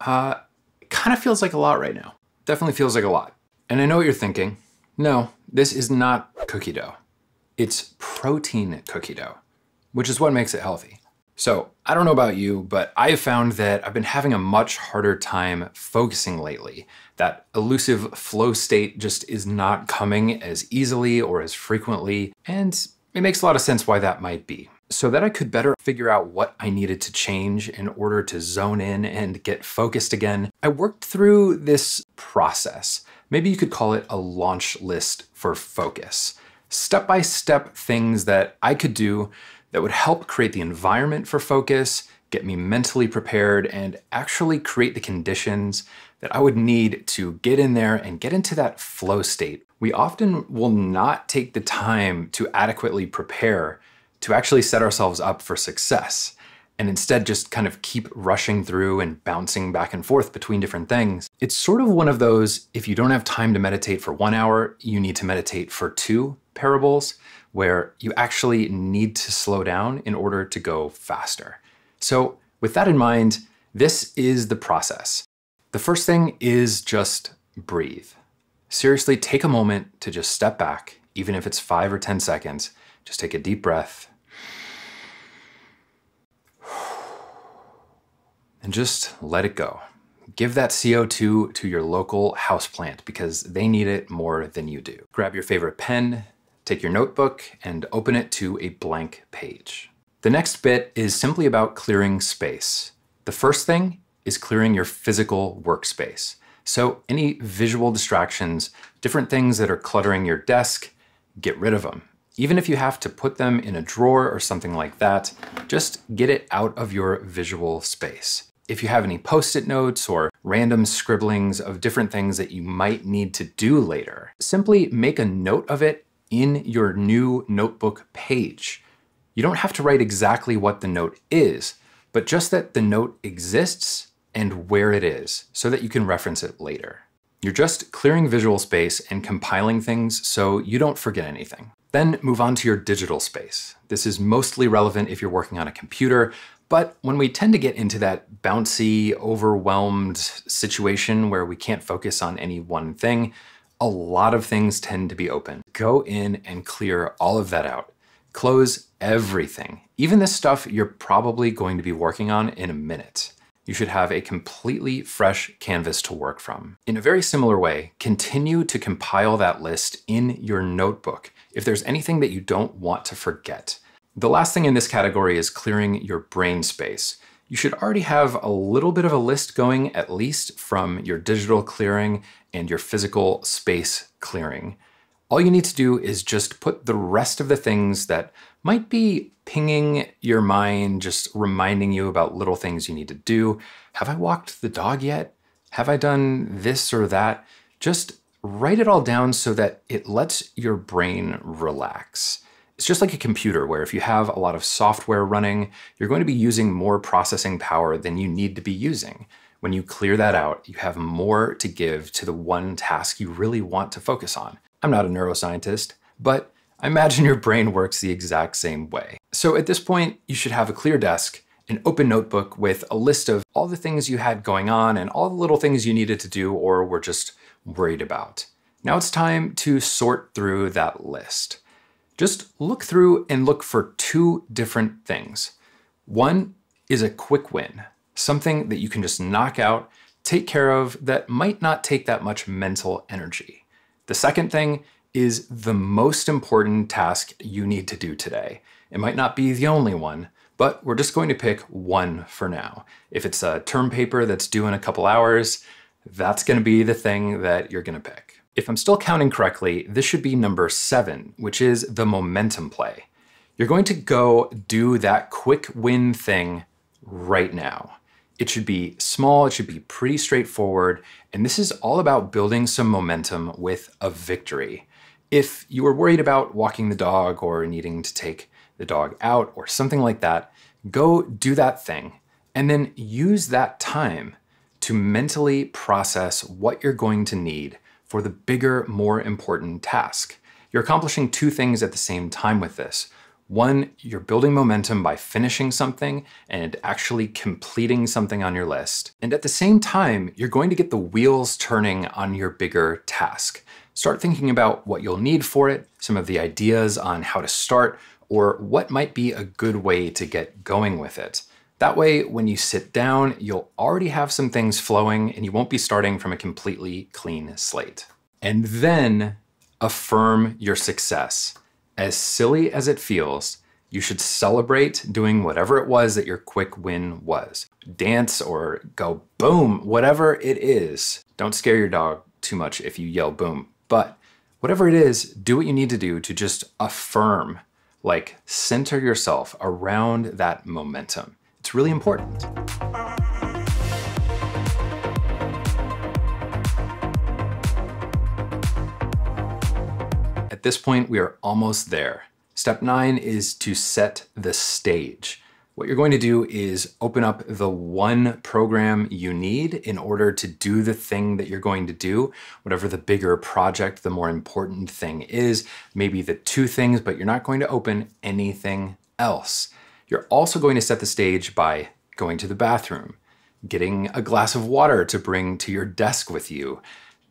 It kind of feels like a lot right now. Definitely feels like a lot. And I know what you're thinking. No, this is not cookie dough. It's protein cookie dough, which is what makes it healthy. So I don't know about you, but I have found that I've been having a much harder time focusing lately. That elusive flow state just is not coming as easily or as frequently, and it makes a lot of sense why that might be. So that I could better figure out what I needed to change in order to zone in and get focused again, I worked through this process. Maybe you could call it a launch list for focus. Step-by-step things that I could do that would help create the environment for focus, get me mentally prepared, and actually create the conditions that I would need to get in there and get into that flow state. We often will not take the time to adequately prepare to actually set ourselves up for success, and instead just kind of keep rushing through and bouncing back and forth between different things. It's sort of one of those, if you don't have time to meditate for 1 hour, you need to meditate for two parables, where you actually need to slow down in order to go faster. So with that in mind, this is the process. The first thing is just breathe. Seriously, take a moment to just step back, even if it's 5 or 10 seconds, just take a deep breath. And just let it go. Give that CO2 to your local houseplant because they need it more than you do. Grab your favorite pen, take your notebook, and open it to a blank page. The next bit is simply about clearing space. The first thing is clearing your physical workspace. So any visual distractions, different things that are cluttering your desk, get rid of them. Even if you have to put them in a drawer or something like that, just get it out of your visual space. If you have any post-it notes or random scribblings of different things that you might need to do later, simply make a note of it in your new notebook page. You don't have to write exactly what the note is, but just that the note exists and where it is so that you can reference it later. You're just clearing visual space and compiling things so you don't forget anything. Then move on to your digital space. This is mostly relevant if you're working on a computer, but when we tend to get into that bouncy, overwhelmed situation where we can't focus on any one thing, a lot of things tend to be open. Go in and clear all of that out. Close everything, even this stuff you're probably going to be working on in a minute. You should have a completely fresh canvas to work from. In a very similar way, continue to compile that list in your notebook if there's anything that you don't want to forget. The last thing in this category is clearing your brain space. You should already have a little bit of a list going, at least from your digital clearing and your physical space clearing. All you need to do is just put the rest of the things that might be pinging your mind, just reminding you about little things you need to do. Have I walked the dog yet? Have I done this or that? Just write it all down so that it lets your brain relax. It's just like a computer where if you have a lot of software running, you're going to be using more processing power than you need to be using. When you clear that out, you have more to give to the one task you really want to focus on. I'm not a neuroscientist, but I imagine your brain works the exact same way. So at this point, you should have a clear desk, an open notebook with a list of all the things you had going on and all the little things you needed to do or were just worried about. Now it's time to sort through that list. Just look through and look for two different things. One is a quick win, something that you can just knock out, take care of, that might not take that much mental energy. The second thing is the most important task you need to do today. It might not be the only one, but we're just going to pick one for now. If it's a term paper that's due in a couple hours, that's going to be the thing that you're going to pick. If I'm still counting correctly, this should be number 7, which is the momentum play. You're going to go do that quick win thing right now. It should be small, it should be pretty straightforward, and this is all about building some momentum with a victory. If you were worried about walking the dog or needing to take the dog out or something like that, go do that thing and then use that time to mentally process what you're going to need for the bigger, more important task. You're accomplishing two things at the same time with this. One, you're building momentum by finishing something and actually completing something on your list. And at the same time, you're going to get the wheels turning on your bigger task. Start thinking about what you'll need for it, some of the ideas on how to start, or what might be a good way to get going with it. That way, when you sit down, you'll already have some things flowing and you won't be starting from a completely clean slate. And then affirm your success. As silly as it feels, you should celebrate doing whatever it was that your quick win was. Dance or go boom, whatever it is. Don't scare your dog too much if you yell boom, but whatever it is, do what you need to do to just affirm, like center yourself around that momentum. It's really important. At this point, we are almost there. Step 9 is to set the stage. What you're going to do is open up the one program you need in order to do the thing that you're going to do, whatever the bigger project, the more important thing is, maybe the two things, but you're not going to open anything else. You're also going to set the stage by going to the bathroom, getting a glass of water to bring to your desk with you,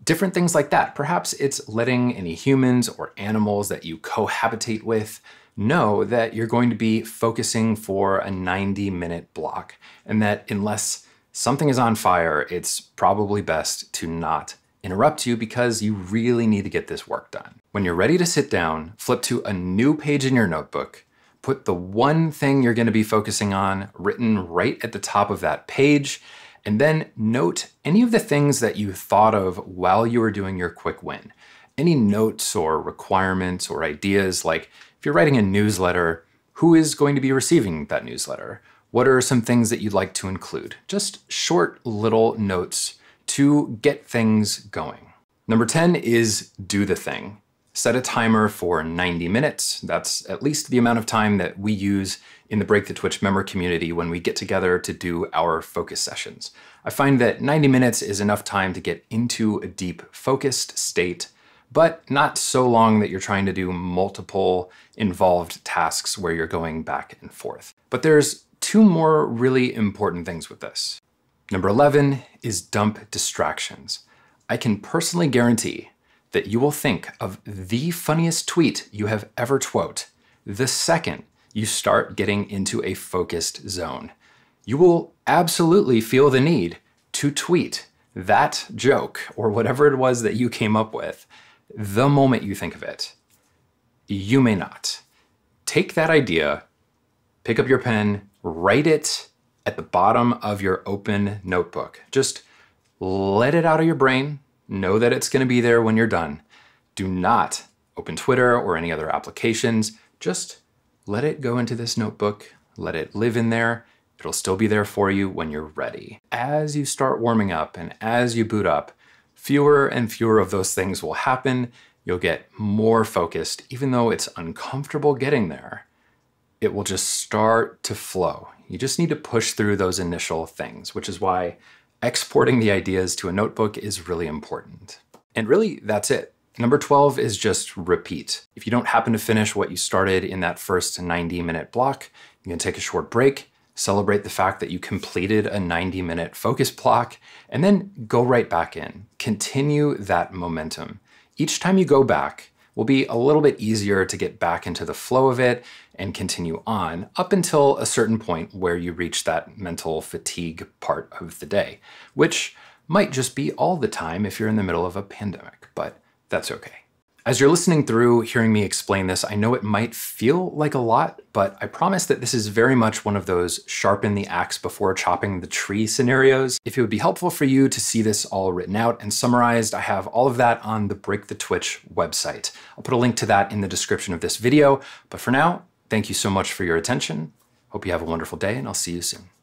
different things like that. Perhaps it's letting any humans or animals that you cohabitate with know that you're going to be focusing for a 90-minute block, and that unless something is on fire, it's probably best to not interrupt you because you really need to get this work done. When you're ready to sit down, flip to a new page in your notebook, put the one thing you're going to be focusing on written right at the top of that page, and then note any of the things that you thought of while you were doing your quick win. Any notes or requirements or ideas, like if you're writing a newsletter, who is going to be receiving that newsletter? What are some things that you'd like to include? Just short little notes to get things going. Number 10 is do the thing. Set a timer for 90 minutes. That's at least the amount of time that we use in the Break the Twitch member community when we get together to do our focus sessions. I find that 90 minutes is enough time to get into a deep, focused state, but not so long that you're trying to do multiple involved tasks where you're going back and forth. But there's two more really important things with this. Number 11 is dump distractions. I can personally guarantee that you will think of the funniest tweet you have ever twote the second you start getting into a focused zone. You will absolutely feel the need to tweet that joke or whatever it was that you came up with the moment you think of it. You may not. Take that idea, pick up your pen, write it at the bottom of your open notebook. Just let it out of your brain. Know that it's going to be there when you're done. Do not open Twitter or any other applications. Just let it go into this notebook. Let it live in there. It'll still be there for you when you're ready. As you start warming up and as you boot up, fewer and fewer of those things will happen. You'll get more focused. Even though it's uncomfortable getting there, it will just start to flow. You just need to push through those initial things, which is why exporting the ideas to a notebook is really important. And really, that's it. Number 12 is just repeat. If you don't happen to finish what you started in that first 90-minute block, you can take a short break, celebrate the fact that you completed a 90-minute focus block, and then go right back in. Continue that momentum. Each time you go back will be a little bit easier to get back into the flow of it and continue on up until a certain point where you reach that mental fatigue part of the day, which might just be all the time if you're in the middle of a pandemic, but that's okay. As you're listening through, hearing me explain this, I know it might feel like a lot, but I promise that this is very much one of those sharpen the axe before chopping the tree scenarios. If it would be helpful for you to see this all written out and summarized, I have all of that on the Break the Twitch website. I'll put a link to that in the description of this video, but for now, thank you so much for your attention. Hope you have a wonderful day, and I'll see you soon.